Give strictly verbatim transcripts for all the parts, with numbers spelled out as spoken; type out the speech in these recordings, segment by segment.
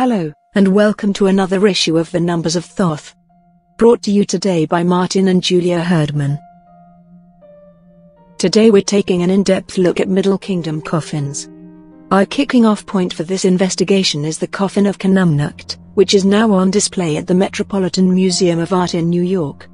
Hello, and welcome to another issue of The Numbers of Thoth, brought to you today by Martin and Julia Herdman. Today we're taking an in-depth look at Middle Kingdom coffins. Our kicking off point for this investigation is the coffin of Khnumnakht, which is now on display at the Metropolitan Museum of Art in New York.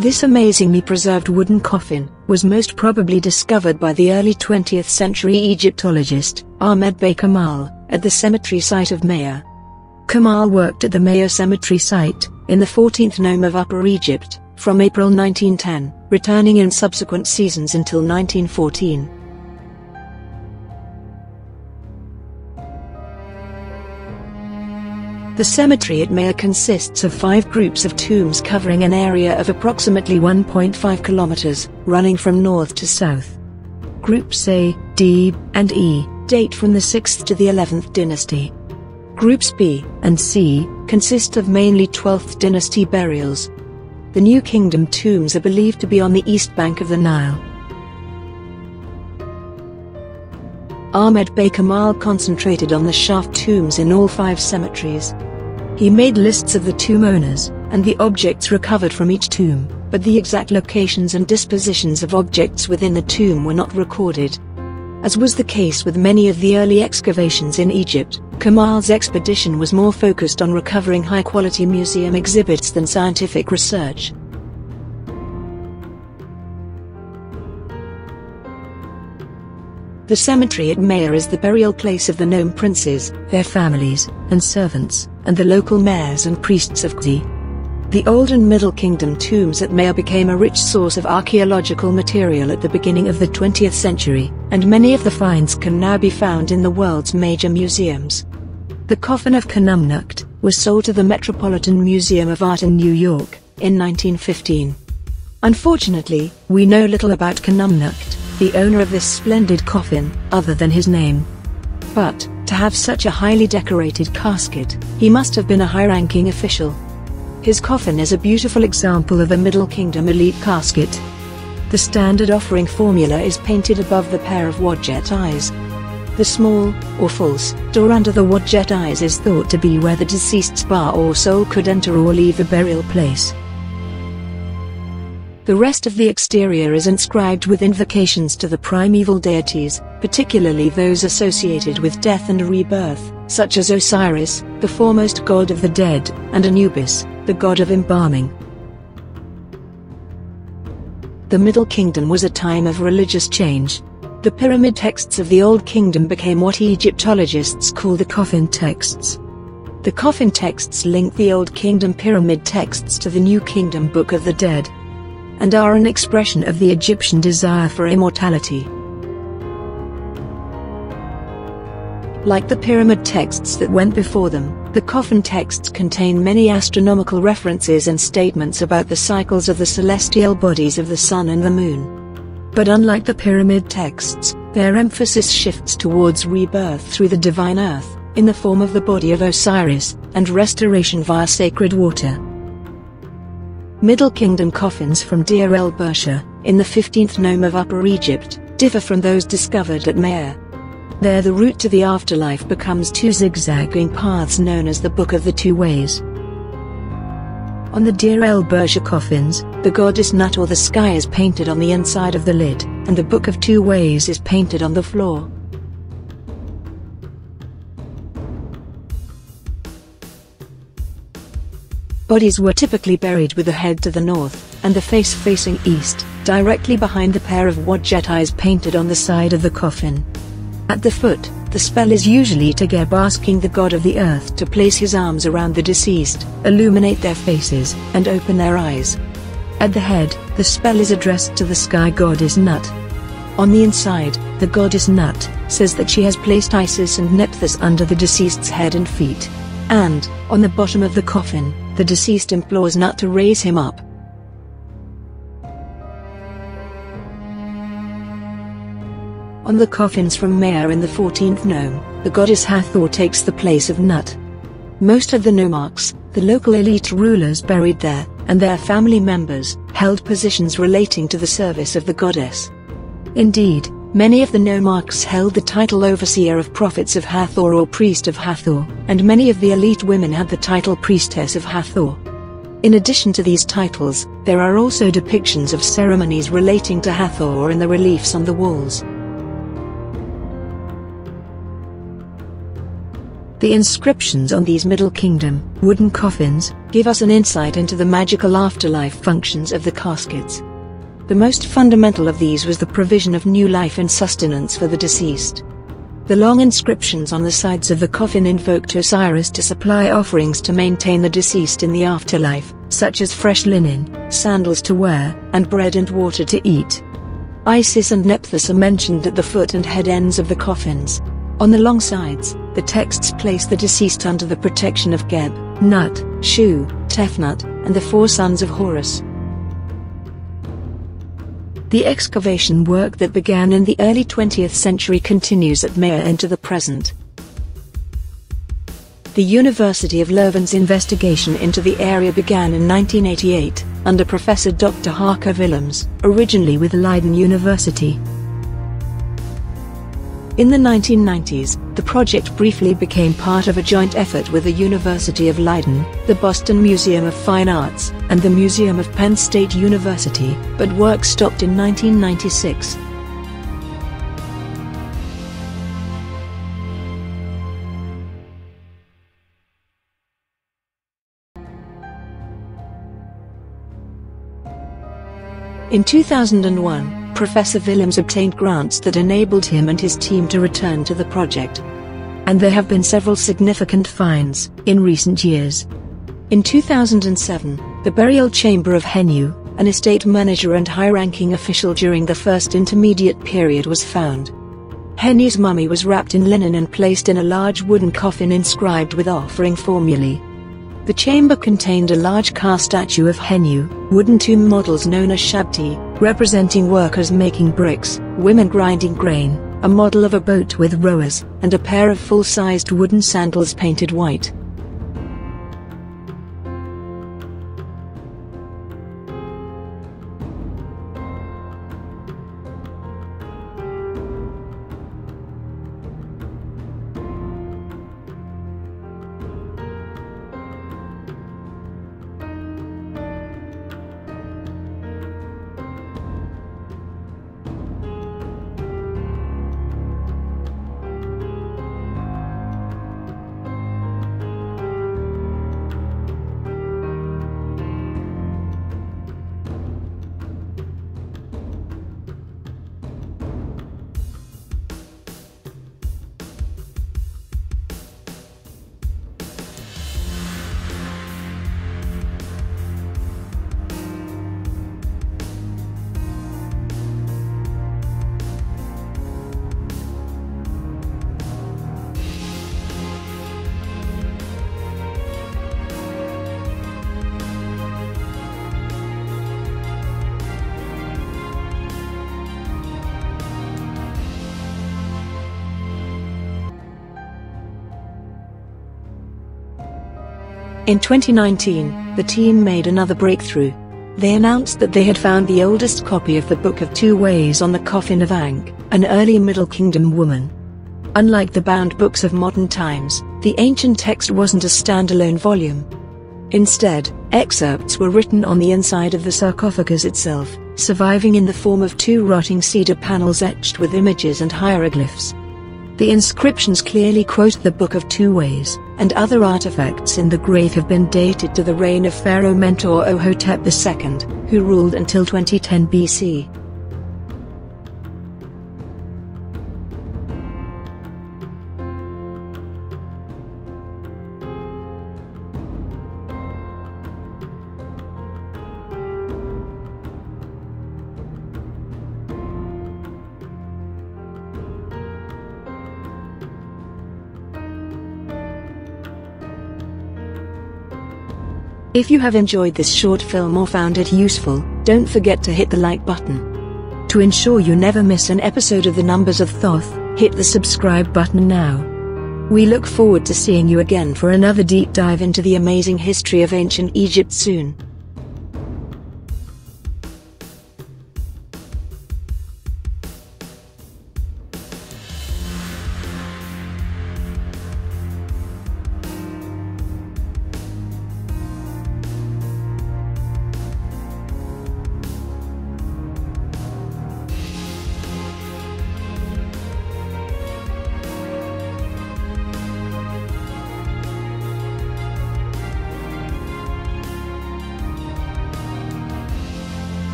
This amazingly preserved wooden coffin was most probably discovered by the early twentieth century Egyptologist Ahmed Bey Kamal at the cemetery site of Meir. Kamal worked at the Meir cemetery site in the fourteenth nome of Upper Egypt from April nineteen ten, returning in subsequent seasons until nineteen fourteen. The cemetery at Meir consists of five groups of tombs covering an area of approximately one point five kilometers, running from north to south. Groups A, D, and E date from the sixth to the eleventh dynasty. Groups B and C consist of mainly twelfth dynasty burials. The New Kingdom tombs are believed to be on the east bank of the Nile. Ahmed Bey Kamal concentrated on the shaft tombs in all five cemeteries. He made lists of the tomb owners, and the objects recovered from each tomb, but the exact locations and dispositions of objects within the tomb were not recorded. As was the case with many of the early excavations in Egypt, Kamal's expedition was more focused on recovering high-quality museum exhibits than scientific research. The cemetery at Meir is the burial place of the Nome princes, their families, and servants, and the local mayors and priests of Qusae. The Old and Middle Kingdom tombs at Meir became a rich source of archaeological material at the beginning of the twentieth century, and many of the finds can now be found in the world's major museums. The coffin of Khnumnakht was sold to the Metropolitan Museum of Art in New York in nineteen fifteen. Unfortunately, we know little about Khnumnakht, the owner of this splendid coffin, other than his name. But, to have such a highly decorated casket, he must have been a high-ranking official. His coffin is a beautiful example of a Middle Kingdom elite casket. The standard offering formula is painted above the pair of Wadjet eyes. The small, or false, door under the Wadjet eyes is thought to be where the deceased's bar or soul could enter or leave the burial place. The rest of the exterior is inscribed with invocations to the primeval deities, particularly those associated with death and rebirth, such as Osiris, the foremost god of the dead, and Anubis, the god of embalming. The Middle Kingdom was a time of religious change. The Pyramid Texts of the Old Kingdom became what Egyptologists call the Coffin Texts. The Coffin Texts link the Old Kingdom Pyramid Texts to the New Kingdom Book of the Dead, and are an expression of the Egyptian desire for immortality. Like the pyramid texts that went before them, the coffin texts contain many astronomical references and statements about the cycles of the celestial bodies of the sun and the moon. But unlike the pyramid texts, their emphasis shifts towards rebirth through the divine earth, in the form of the body of Osiris, and restoration via sacred water. Middle Kingdom coffins from Deir el-Bersha, in the fifteenth nome of Upper Egypt, differ from those discovered at Meir. There the route to the afterlife becomes two zigzagging paths known as the Book of the Two Ways. On the Deir el-Bersha coffins, the goddess Nut or the sky is painted on the inside of the lid, and the Book of Two Ways is painted on the floor. Bodies were typically buried with the head to the north, and the face facing east, directly behind the pair of Wadjet eyes painted on the side of the coffin. At the foot, the spell is usually to Geb asking the god of the earth to place his arms around the deceased, illuminate their faces, and open their eyes. At the head, the spell is addressed to the sky goddess Nut. On the inside, the goddess Nut says that she has placed Isis and Nephthys under the deceased's head and feet. And, on the bottom of the coffin, the deceased implores Nut to raise him up. On the coffins from Meir in the fourteenth nome, the goddess Hathor takes the place of Nut. Most of the nomarchs, the local elite rulers buried there, and their family members, held positions relating to the service of the goddess. Indeed, Many of the nomarchs held the title overseer of prophets of Hathor or priest of Hathor, and many of the elite women had the title priestess of Hathor. In addition to these titles, there are also depictions of ceremonies relating to Hathor in the reliefs on the walls. The inscriptions on these Middle Kingdom wooden coffins give us an insight into the magical afterlife functions of the caskets. The most fundamental of these was the provision of new life and sustenance for the deceased. The long inscriptions on the sides of the coffin invoked Osiris to supply offerings to maintain the deceased in the afterlife, such as fresh linen, sandals to wear, and bread and water to eat. Isis and Nephthys are mentioned at the foot and head ends of the coffins. On the long sides, the texts place the deceased under the protection of Geb, Nut, Shu, Tefnut, and the four sons of Horus. The excavation work that began in the early twentieth century continues at Meir into the present. The University of Leuven's investigation into the area began in nineteen eighty-eight, under Professor Doctor Harco Willems, originally with Leiden University. In the nineteen nineties, the project briefly became part of a joint effort with the University of Leiden, the Boston Museum of Fine Arts, and the Museum of Penn State University, but work stopped in nineteen ninety-six. In two thousand one, Professor Willems obtained grants that enabled him and his team to return to the project. And there have been several significant finds in recent years. In two thousand seven, the burial chamber of Henu, an estate manager and high-ranking official during the First Intermediate Period, was found. Henu's mummy was wrapped in linen and placed in a large wooden coffin inscribed with offering formulae. The chamber contained a large cast statue of Henu, wooden tomb models known as shabti, representing workers making bricks, women grinding grain, a model of a boat with rowers, and a pair of full-sized wooden sandals painted white. In twenty nineteen, the team made another breakthrough. They announced that they had found the oldest copy of the Book of Two Ways on the coffin of Ankh, an early Middle Kingdom woman. Unlike the bound books of modern times, the ancient text wasn't a standalone volume. Instead, excerpts were written on the inside of the sarcophagus itself, surviving in the form of two rotting cedar panels etched with images and hieroglyphs. The inscriptions clearly quote the Book of Two Ways, and other artifacts in the grave have been dated to the reign of Pharaoh Mentuhotep the Second, who ruled until twenty ten B C. If you have enjoyed this short film or found it useful, don't forget to hit the like button. To ensure you never miss an episode of The Numbers of Thoth, hit the subscribe button now. We look forward to seeing you again for another deep dive into the amazing history of ancient Egypt soon.